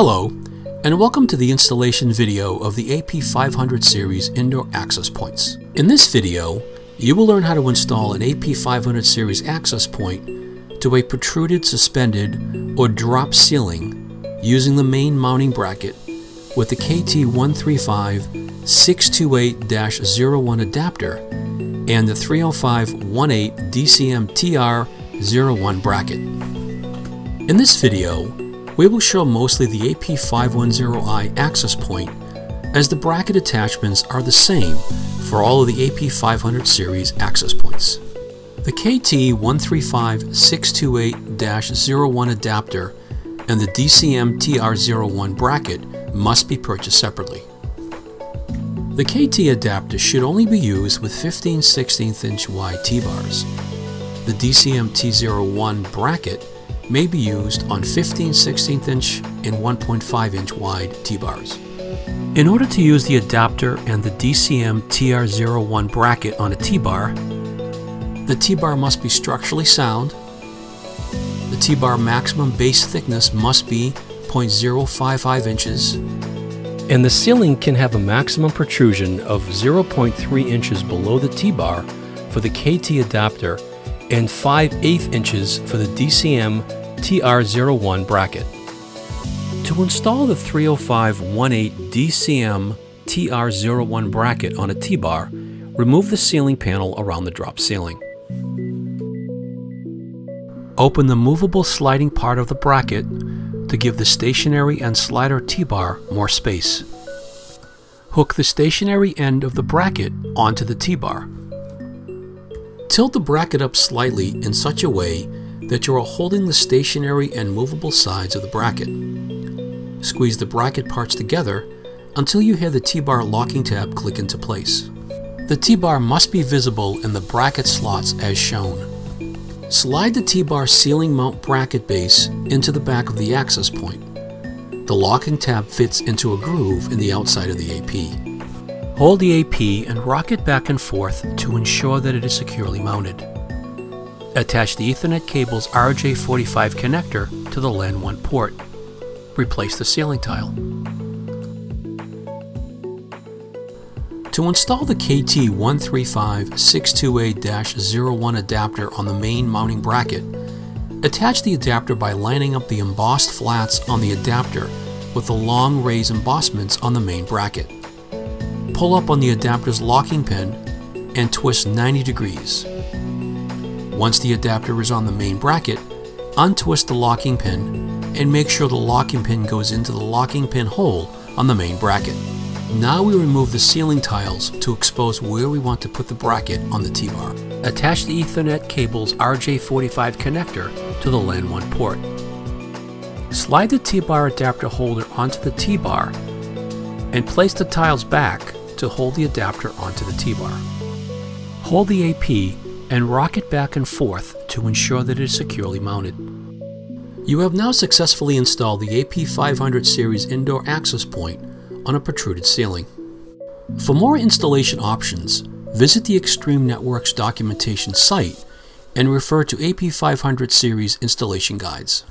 Hello, and welcome to the installation video of the AP500 series indoor access points. In this video, you will learn how to install an AP500 series access point to a protruded, suspended, or drop ceiling using the main mounting bracket with the KT-135628-01 adapter and the 30518 DCMTR01 bracket. In this video, we will show mostly the AP510i access point, as the bracket attachments are the same for all of the AP500 series access points. The KT-135628-01 adapter and the DCM-TR01 bracket must be purchased separately. The KT adapter should only be used with 15/16" wide T-bars. The DCM-T01 bracket may be used on 15/16" and 1.5" wide T-bars. In order to use the adapter and the DCM-TR01 bracket on a T-bar, the T-bar must be structurally sound, the T-bar maximum base thickness must be 0.055 inches, and the ceiling can have a maximum protrusion of 0.3 inches below the T-bar for the KT adapter and 5/8 inches for the DCM-TR01 bracket. To install the 30518 DCM-TR01 bracket on a T-bar, remove the ceiling panel around the drop ceiling. Open the movable sliding part of the bracket to give the stationary and slider T-bar more space. Hook the stationary end of the bracket onto the T-bar. Tilt the bracket up slightly in such a way that you are holding the stationary and movable sides of the bracket. Squeeze the bracket parts together until you hear the T-bar locking tab click into place. The T-bar must be visible in the bracket slots as shown. Slide the T-bar ceiling mount bracket base into the back of the access point. The locking tab fits into a groove in the outside of the AP. Hold the AP and rock it back and forth to ensure that it is securely mounted. Attach the Ethernet cable's RJ45 connector to the LAN 1 port. Replace the ceiling tile. To install the KT-135628-01 adapter on the main mounting bracket, attach the adapter by lining up the embossed flats on the adapter with the long raised embossments on the main bracket. Pull up on the adapter's locking pin and twist 90 degrees. Once the adapter is on the main bracket, untwist the locking pin and make sure the locking pin goes into the locking pin hole on the main bracket. Now we remove the ceiling tiles to expose where we want to put the bracket on the T-bar. Attach the Ethernet cable's RJ45 connector to the LAN 1 port. Slide the T-bar adapter holder onto the T-bar and place the tiles back to hold the adapter onto the T-bar. Hold the AP and rock it back and forth to ensure that it is securely mounted. You have now successfully installed the AP500 series indoor access point on a protruded ceiling. For more installation options, visit the Extreme Networks documentation site and refer to AP500 series installation guides.